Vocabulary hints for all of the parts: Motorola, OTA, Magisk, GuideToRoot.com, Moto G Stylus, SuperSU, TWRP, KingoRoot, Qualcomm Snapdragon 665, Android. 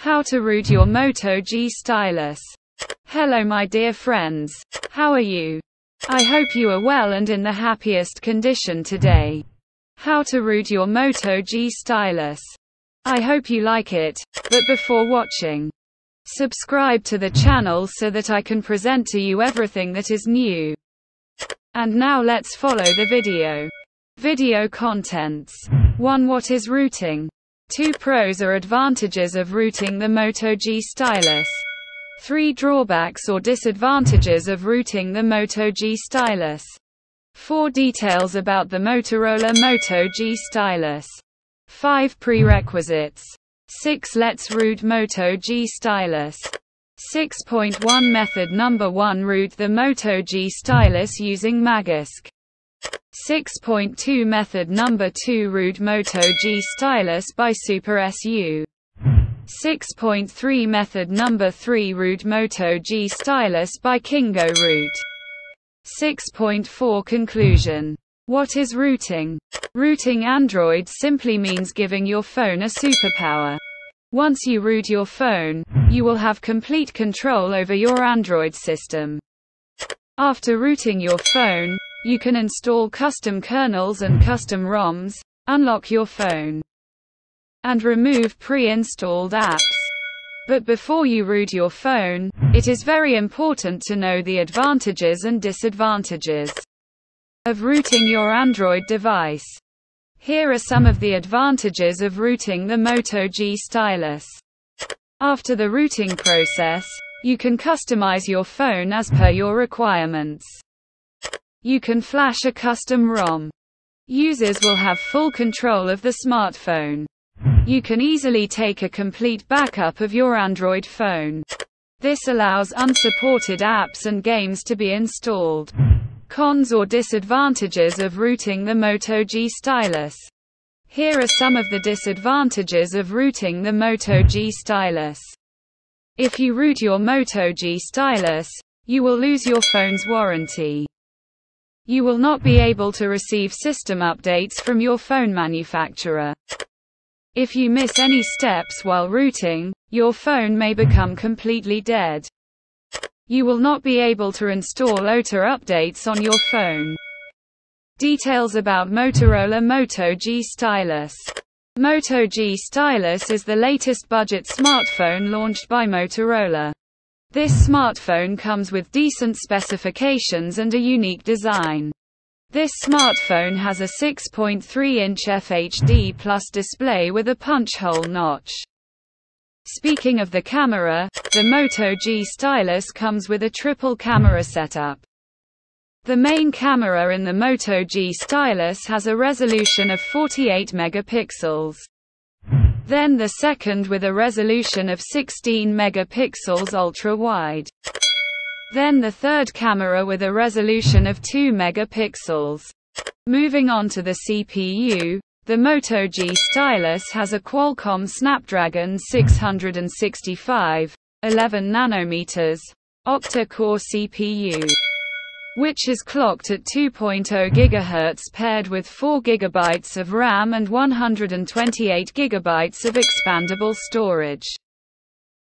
How to root your Moto G Stylus. Hello my dear friends. How are you? I hope you are well and in the happiest condition today. How to root your Moto G Stylus. I hope you like it, but before watching, subscribe to the channel so that I can present to you everything that is new. And now let's follow the video. Video contents. 1. What is rooting? 2. Pros or advantages of rooting the Moto G Stylus. 3. Drawbacks or disadvantages of rooting the Moto G Stylus. 4. Details about the Motorola Moto G Stylus. 5. Prerequisites. 6. Let's root Moto G Stylus. 6.1 Method number 1. Root the Moto G Stylus using Magisk. 6.2 Method number 2. Root Moto G Stylus by SuperSU. 6.3 Method number 3. Root Moto G Stylus by KingoRoot. 6.4 Conclusion. What is rooting? Rooting Android simply means giving your phone a superpower. Once you root your phone, you will have complete control over your Android system. After rooting your phone, you can install custom kernels and custom ROMs, unlock your phone, and remove pre-installed apps. But before you root your phone, it is very important to know the advantages and disadvantages of rooting your Android device. Here are some of the advantages of rooting the Moto G Stylus. After the rooting process, you can customize your phone as per your requirements. You can flash a custom ROM. Users will have full control of the smartphone. You can easily take a complete backup of your Android phone. This allows unsupported apps and games to be installed. Cons or disadvantages of rooting the Moto G Stylus. Here are some of the disadvantages of rooting the Moto G Stylus. If you root your Moto G Stylus, you will lose your phone's warranty. You will not be able to receive system updates from your phone manufacturer. If you miss any steps while rooting, your phone may become completely dead. You will not be able to install OTA updates on your phone. Details about Motorola Moto G Stylus. Moto G Stylus is the latest budget smartphone launched by Motorola. This smartphone comes with decent specifications and a unique design. This smartphone has a 6.3-inch FHD plus display with a punch-hole notch. Speaking of the camera, the Moto G Stylus comes with a triple camera setup. The main camera in the Moto G Stylus has a resolution of 48 megapixels. Then the second with a resolution of 16 megapixels ultra-wide. Then the third camera with a resolution of 2 megapixels. Moving on to the CPU, the Moto G Stylus has a Qualcomm Snapdragon 665, 11 nanometers, octa-core CPU, which is clocked at 2.0 GHz paired with 4 GB of RAM and 128 GB of expandable storage.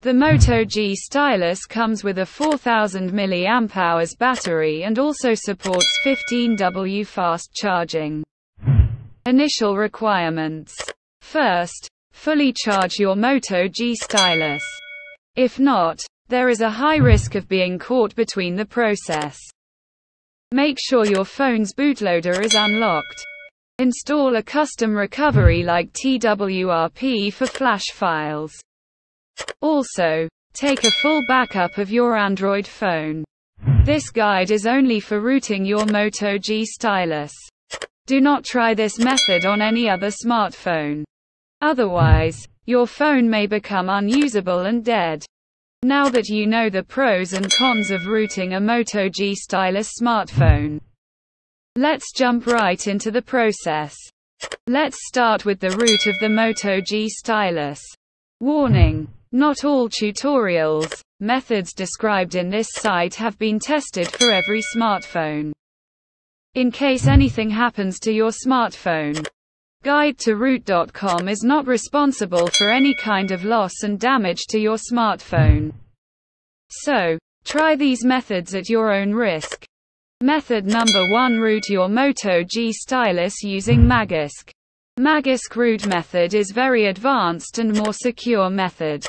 The Moto G Stylus comes with a 4000 mAh battery and also supports 15W fast charging. Initial requirements. First, fully charge your Moto G Stylus. If not, there is a high risk of being caught between the process. Make sure your phone's bootloader is unlocked. Install a custom recovery like TWRP for flash files. Also, take a full backup of your Android phone. This guide is only for rooting your Moto G Stylus. Do not try this method on any other smartphone. Otherwise, your phone may become unusable and dead. Now that you know the pros and cons of rooting a Moto G Stylus smartphone, let's jump right into the process. Let's start with the root of the Moto G Stylus. Warning: not all tutorials, methods described in this site have been tested for every smartphone. In case anything happens to your smartphone, GuideToRoot.com is not responsible for any kind of loss and damage to your smartphone. So, try these methods at your own risk. Method number 1: root your Moto G Stylus using Magisk. Magisk root method is very advanced and more secure method.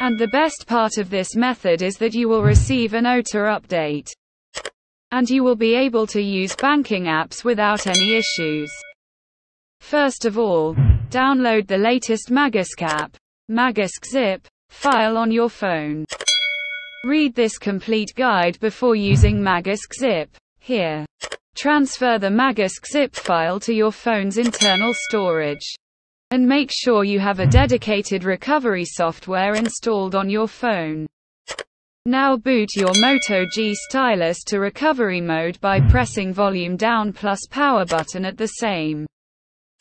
And the best part of this method is that you will receive an OTA update. And you will be able to use banking apps without any issues. First of all, download the latest Magisk app, Magisk zip, file on your phone. Read this complete guide before using Magisk zip. Here, transfer the Magisk zip file to your phone's internal storage. And make sure you have a dedicated recovery software installed on your phone. Now boot your Moto G Stylus to recovery mode by pressing volume down plus power button at the same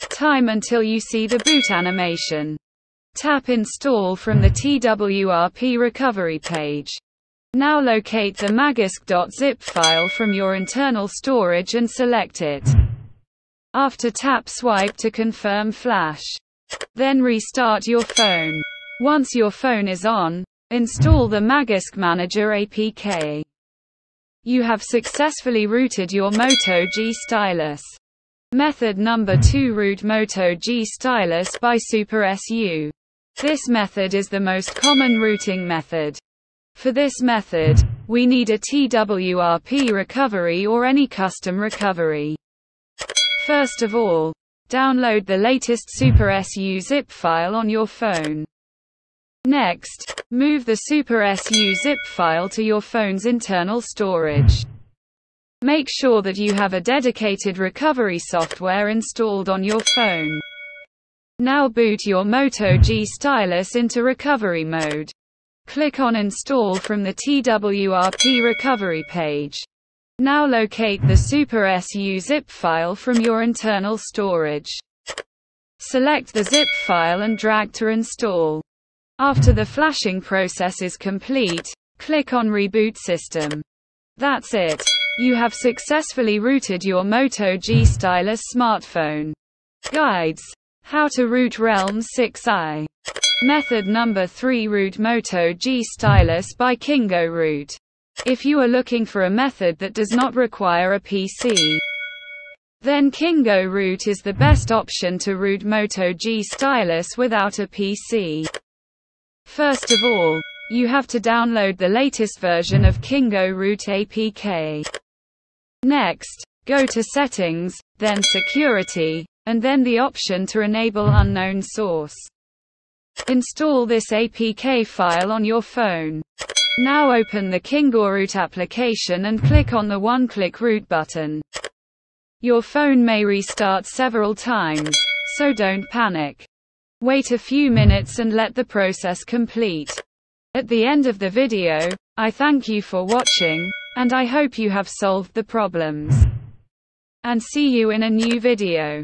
time until you see the boot animation. Tap install from the TWRP recovery page. Now locate the magisk.zip file from your internal storage and select it. After tap swipe to confirm flash. Then restart your phone. Once your phone is on, install the Magisk Manager APK. You have successfully rooted your Moto G Stylus. Method number 2: root Moto G Stylus by SuperSU. This method is the most common rooting method. For this method, we need a TWRP recovery or any custom recovery. First of all, download the latest SuperSU zip file on your phone. Next, move the SuperSU zip file to your phone's internal storage. Make sure that you have a dedicated recovery software installed on your phone. Now boot your Moto G Stylus into recovery mode. Click on Install from the TWRP recovery page. Now locate the SuperSU zip file from your internal storage. Select the zip file and drag to install. After the flashing process is complete, click on Reboot System. That's it. You have successfully rooted your Moto G Stylus smartphone. Guides: how to root Realm 6i. Method number 3: root Moto G Stylus by KingoRoot. If you are looking for a method that does not require a PC, then KingoRoot is the best option to root Moto G Stylus without a PC. First of all, you have to download the latest version of KingoRoot APK. Next, go to Settings, then Security, and then the option to enable unknown source. Install this APK file on your phone. Now open the KingoRoot application and click on the one-click root button. Your phone may restart several times, so don't panic. Wait a few minutes and let the process complete. At the end of the video, I thank you for watching, and I hope you have solved the problems. And see you in a new video.